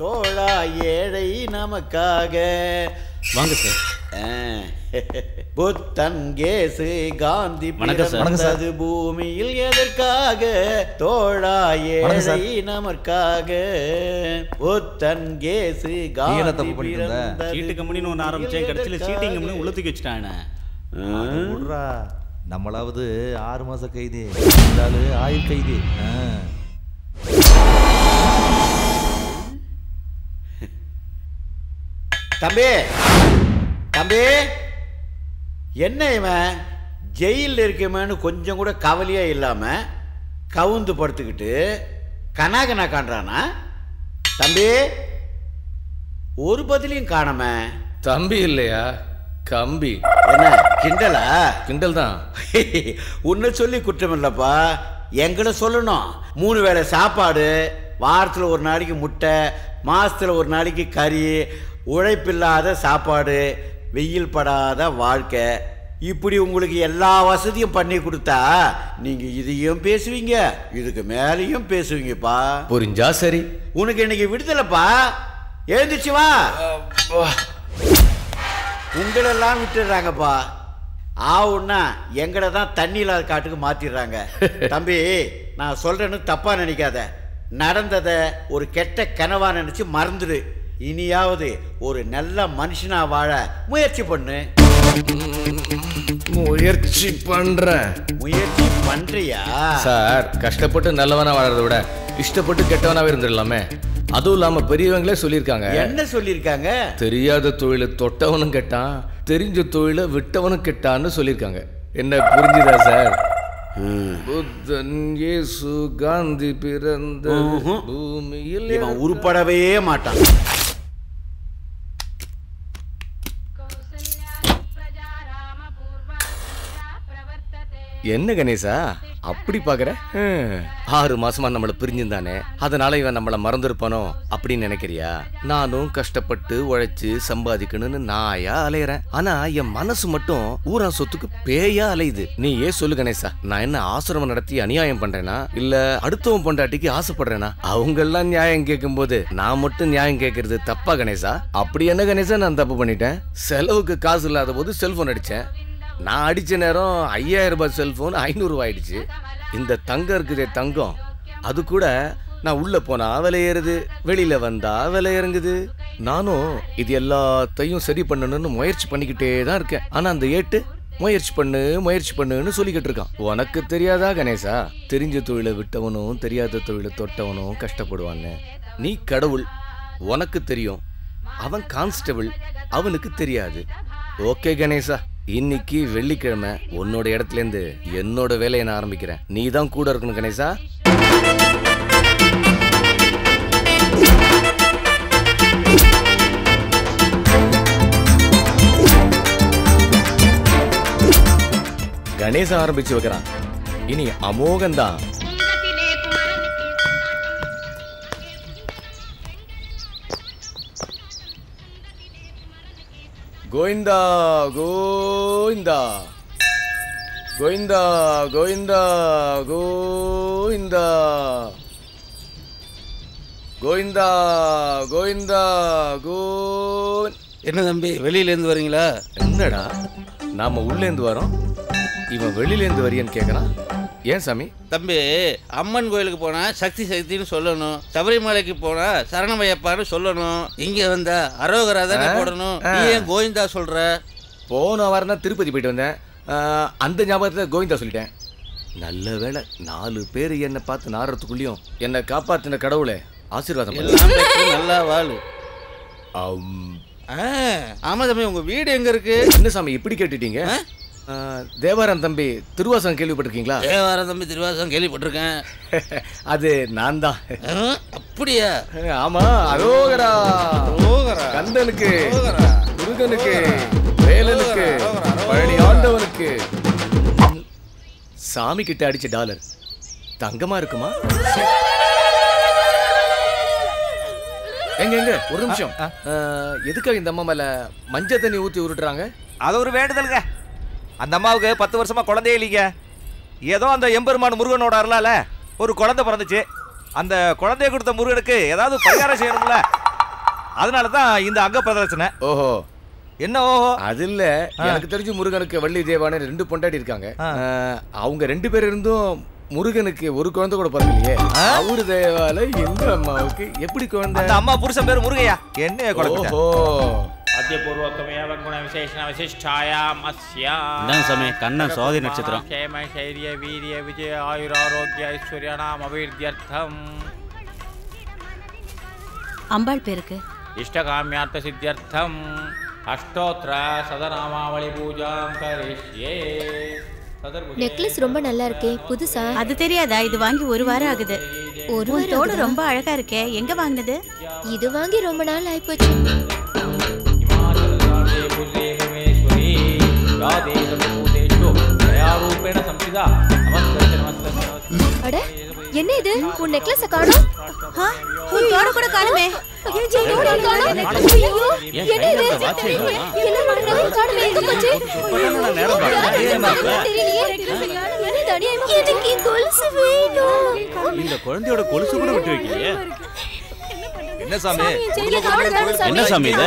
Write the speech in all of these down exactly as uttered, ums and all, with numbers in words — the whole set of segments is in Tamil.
தோழா ஏழை நமக்காக வாங்க சார். புத்தன் கேசு காந்தி பிறந்தது பூமியில் எதற்காக? தோழா ஏழை நமக்காக. புத்தன் கேசு காந்தி பிறந்தது. சீட்டு கம்பெனின்னு ஒன்று ஆரம்பிச்சேன், கடைசியில் சீட்டிங் கம்பெனி உள்ளத்துக்கு வச்சுட்டானே. நம்மளாவது ஆறு மாசம் கைது, ஆயுள் கைது. தம்பி தம்பி, என்ன இவன் ஜெயிலில் இருக்குமேன்னு கொஞ்சம் கூட கவலையே இல்லாமல் கவுந்து படுத்துக்கிட்டு கனாகனா காண்றானா? தம்பி, ஒரு பதிலையும் காணாம. தம்பி இல்லையா, கம்பி. என்ன கிண்டலா? கிண்டல் தான். உன்னை சொல்லி குற்றம் இல்லைப்பா, எங்கட சொல்லணும். மூணு வேளை சாப்பாடு, வாரத்தில் ஒரு நாளைக்கு முட்டை, மாசத்தில் ஒரு நாளைக்கு கறி, உழைப்பில்லாத சாப்பாடு, வெயில் படாத வாழ்க்கை, இப்படி உங்களுக்கு எல்லா வசதியும் பண்ணி கொடுத்தா நீங்க இதையும் பேசுவீங்க, இதுக்கு மேலேயும் பேசுவீங்கப்பா. புரிஞ்சா சரி. உனக்கு இன்னைக்கு விடுதலைப்பா, எழுந்துச்சு வா. உங்களெல்லாம் விட்டுடுறாங்கப்பா, ஆவுன்னா எங்கட தான் தண்ணி இல்லாத காட்டுக்கு மாத்திடுறாங்க. தம்பி, நான் சொல்றேன்னு தப்பா நினைக்காத, நடந்ததை ஒரு கெட்ட கனவா நினைச்சு மறந்துடு. இனியாவது ஒரு நல்ல மனுஷனா வாழ முயற்சி பண்ணு. முயற்சி பண்ற முயற்சி பண்றியா சார்? கஷ்டப்பட்டு நல்லவனா வாழறத விட இஷ்டப்பட்டு கெட்டவனாவே இருந்துடலாமே. அதுவும் இல்லாம பெரியவங்களே சொல்லியிருக்காங்க. என்ன சொல்லியிருக்காங்க? தெரியாத தொழில தொட்டவனும் கெட்டான், தெரிஞ்ச தொழில விட்டவனும் கெட்டான்னு சொல்லியிருக்காங்க. என்ன புரிஞ்சுதா சார்? புத்தன் இயேசு காந்தி பிறந்த பூமியில். இவன் உருப்படவே மாட்டான். என்ன கணேசா அப்படி பாக்குற? ஆறு மாசமா நம்மள பிரிஞ்சிருந்தானே, அதனால இவன் நம்மள மறந்துருப்பானோ அப்படின்னு நினைக்கிறியா? நானும் கஷ்டப்பட்டு உழைச்சு சம்பாதிக்கணும்னு நாயா அலையறேன், ஆனா என் மனசு மட்டும் ஊரா சொத்துக்கு பேயா அலையுது. நீ ஏன் சொல்லு கணேசா, நான் என்ன ஆசிரமம் நடத்தி அநியாயம் பண்றேனா? இல்ல அடுத்தவன் பொண்டாட்டிக்கு ஆசைப்படுறேனா? அவங்க எல்லாம் நியாயம் கேட்கும் போது நான் மட்டும் நியாயம் கேட்கறது தப்பா கணேசா? அப்படி என்ன கணேசா நான் தப்பு பண்ணிட்டேன்? செலவுக்கு காசு இல்லாத போது செல்போன் அடிச்சேன். நான் அடிச்ச நேரம் ஐயாயிரம் ரூபாய் செல்போன் ஐநூறு ரூபாய் ஆயிடுச்சு. இந்த தங்கம் இருக்குதே தங்கம், அது கூட நான் உள்ள போனா விலை ஏறுது, வெளியில வந்தா விலை இறங்குது. நானும் இது எல்லாத்தையும் சரி பண்ணணும்னு முயற்சி பண்ணிக்கிட்டே தான் இருக்கேன். ஆனா அந்த ஏட்டு முயற்சி பண்ணு முயற்சி பண்ணுன்னு சொல்லிக்கிட்டு இருக்கான். உனக்கு தெரியாதா கணேசா, தெரிஞ்ச தொழிலை விட்டவனும் தெரியாத தொழிலை தொட்டவனும் கஷ்டப்படுவான்னு. நீ கடவுள், உனக்கு தெரியும். அவன் கான்ஸ்டபிள், அவனுக்கு தெரியாது. ஓகே கணேசா, இன்னைக்கு வெள்ளிக்கிழமை உன்னோட இடத்துல இருந்து என்னோட வேலையை நான் ஆரம்பிக்கிறேன். நீ தான் கூட இருக்கணும் கணேசா. கணேசா ஆரம்பிச்சு வைக்கிறான், இனி அமோகம்தான். கோவிந்தா கோவிந்தா கோவிந்தா கோவிந்தா கோவிந்தா கோவிந்தா கோவிந்தா கோ. என்ன தம்பி, வெளியிலேருந்து வரீங்களா? என்னடா, நாம் உள்ளேருந்து வரோம், இவன் வெளியிலேருந்து வரியன்னு கேட்குறான். ஏன் சாமி? தம்பி, அம்மன் கோயிலுக்கு போனா சக்தி சக்தின்னு சொல்லணும், சபரிமலைக்கு போனா சரணமையப்பான்னு சொல்லணும், இங்க வந்த அரோகரா தானே போடணும். ஏன் கோவிந்தா சொல்ற? போன வாரம் தான் திருப்பதி போயிட்டு வந்தேன், அந்த ஞாபகத்தை கோவிந்தா சொல்லிட்டேன். நல்ல வேலை, நாலு பேர் என்னை பார்த்து நாடுறதுக்குள்ளேயும் என்னை காப்பாத்தின கடவுளே ஆசீர்வாதம். நல்லா வாழு. ஆமா தம்பி, உங்க வீடு எங்க இருக்கு? என்ன சாமி இப்படி கேட்டுட்டீங்க? தேவாரம் தம்பி திருவாசகம் கேள்விப்பட்டிருக்கீங்களா? தேவாரம் தம்பி திருவாசகம் கேள்விப்பட்டிருக்கேன். அது நான் தான். அப்படியா? ஆமா. அரோகரா அரோகரா. கந்தனுக்கு முருகனுக்கு வேலனுக்கு பழனி ஆண்டவனுக்கு. சாமி கிட்ட அடிச்ச டாலர் தங்கமா இருக்குமா? எங்க எங்க ஒரு நிமிஷம், எதுக்காக இந்த அம்மா மேல மஞ்சள் தண்ணி ஊத்தி உருட்டுறாங்க? அது ஒரு வேண்டுதலுங்க. அந்த அம்மாவுக்கு பத்து வருஷமா குழந்தையே இல்லைங்க. ஏதோ அந்த எம்பெருமான் முருகனோட அருளால ஒரு குழந்தை பிறந்துச்சு. அந்த குழந்தைய கொடுத்த முருகனுக்கு ஏதாவது பரிகாரம் செய்யணும்ல, அதனால தான் இந்த அங்க பிரதர்சன. ஓஹோ என்ன ஓஹோ? அது இல்ல, எனக்கு தெரிஞ்சு முருகனுக்கு வள்ளி தேவானே ரெண்டு பொண்டாட்டி இருக்காங்க. அவங்க ரெண்டு பேர் இருந்தும் முருகனுக்கு ஒரு குழந்தை கூட பிறக்கலையே. அவரு தேவால இந்த அம்மாவுக்கு எப்படி குழந்தை? அந்த அம்மா புருஷன் பேர் முருகையா? என்ன குழந்தை? ஓஹோ அத்யபூர்வகமேவ குண விசேஷண விசிஷ்டாயாம் அஸ்யா. இந்த சமய கண்ணன் சுவாதி நட்சத்திரம். கேம சைரிய வீரிய விஜய ஆயுர ஆரோக்கிய ஐஸ்வர்ய நாம அபிவிருத்தியர்த்தம். அம்பாள் பேருக்கு இஷ்டகாமியார்த்த சித்தியர்த்தம் அஷ்டோத்ர சதநாமாவளி பூஜாம் கரிஷ்யே. நெக்லஸ் ரொம்ப நல்லா இருக்கே, புதுசா? அது தெரியாதா, இது வாங்கி ஒரு வாரம் ஆகுது. ஒரு வாரத்தோட ரொம்ப அழகா இருக்கே, எங்க வாங்குனது? இது வாங்கி ரொம்ப நாள் ஆயிப்போச்சு. அட என்ன இது, உன் நெக்லஸ் காணோம். உன் தோட கூட காணுமே. இந்த குழந்தையோட கொலுசு கூட விட்டு வைக்கலையே. என்ன சாமி என்ன சாமி இது?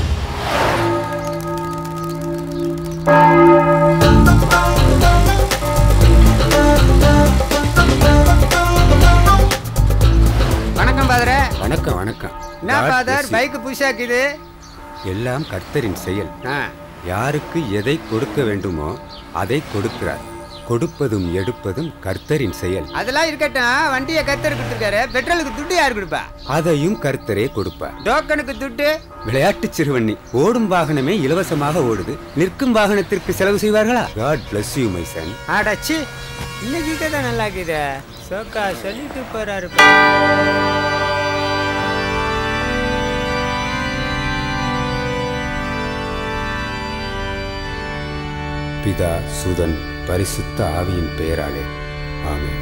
வணக்கம் பாதரே. வணக்கம் வணக்கம். என்ன பாதர் பைக் புஷ் ஆக்குது? எல்லாம் கர்த்தரின் செயல். யாருக்கு எதை கொடுக்க வேண்டுமோ அதை கொடுக்கிறார். கொடுப்பதும் எடுப்பதும் கர்த்தரின் செயல். அதெல்லாம் இருக்கட்டும், வண்டியை கர்த்தர் கொடுத்துருக்காரு. பெட்ரோலுக்கு துட்டு யாரு கொடுப்பா? அதையும் கர்த்தரே கொடுப்பார். டோக்கனுக்கு துட்டு? விளையாட்டு சிறுவண்ணி. ஓடும் வாகனமே இலவசமாக ஓடுது, நிற்கும் வாகனத்திற்கு செலவு செய்வார்களா? God bless you my son. ஆடாச்சி, இந்த கீதா தான் நல்லா இருக்குதே. சோக்கா சொல்லிட்டு போறாரு. பிதா சுதன் பரிசுத்த ஆவியின் பெயராலே ஆமென்.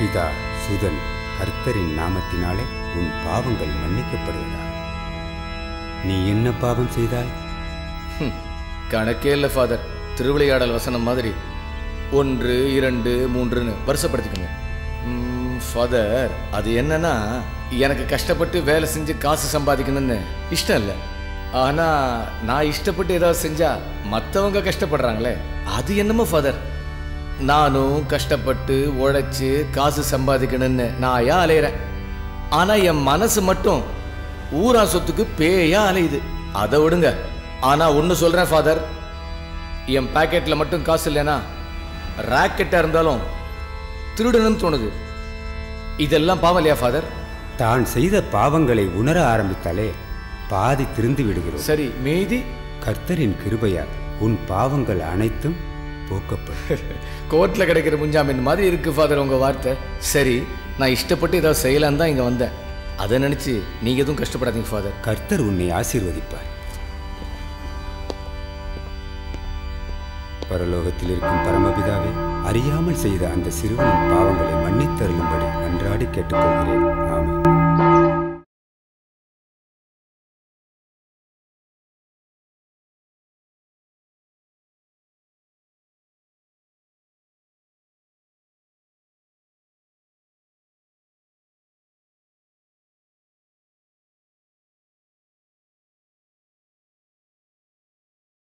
பிதா சுதன் கர்த்தரின் நாமத்தினாலே உன் பாவங்கள் மன்னிக்கப்படுவதா? நீ என்ன பாவம் செய்தாய்? கணக்கே இல்லை ஃபாதர். திருவிளையாடல் வசனம் மாதிரி ஒன்று இரண்டு மூன்றுன்னு வருஷப்படுத்திக்கோங்க ஃபாதர். அது என்னன்னா, எனக்கு கஷ்டப்பட்டு வேலை செஞ்சு காசு சம்பாதிக்கணும்னு இஷ்டம் இல்லை. ஆனால் நான் இஷ்டப்பட்டு ஏதாவது செஞ்சால் மற்றவங்க கஷ்டப்படுறாங்களே, அது என்னமோ ஃபாதர். நானும் கஷ்டப்பட்டு உழைச்சி காசு சம்பாதிக்கணும்னு நான் ஏன் அலையிறேன். ஆனால் என் மனசு மட்டும் ஊரா சொத்துக்கு பேயா அலையுது. அதை விடுங்க, ஆனால் ஒன்று சொல்கிறேன் ஃபாதர், என் பாக்கெட்டில் மட்டும் காசு இல்லைன்னா ராக்கெட்டாக இருந்தாலும் திருடணும்னு தோணுது. இதெல்லாம் பாவம் இல்லையா ஃபாதர்? தான் செய்த பாவங்களை உணர ஆரம்பித்தாலே பாதி திருந்து விடுகிறோம். சரி, மீதி கர்த்தரின் கிருபையால் உன் பாவங்கள் அனைத்தும் போக்கப்படும். கோர்ட்டில் கிடைக்கிற முன்ஜாமீன் மாதிரி இருக்குது ஃபாதர் உங்கள் வார்த்தை. சரி, நான் இஷ்டப்பட்டு ஏதாவது செய்யலான்னு தான் இங்கே வந்தேன். அதை நினச்சி நீங்கள் எதுவும் கஷ்டப்படாதீங்க ஃபாதர். கர்த்தர் உன்னை ஆசீர்வதிப்பார். பரலோகத்தில் இருக்கும் பரமபிதாவே, அறியாமல் செய்த அந்த சிறுவனின் பாவங்களை மன்னித்தருளும்படி அன்றாடி கேட்டுக்கொள்கிறேன். ஆமென்.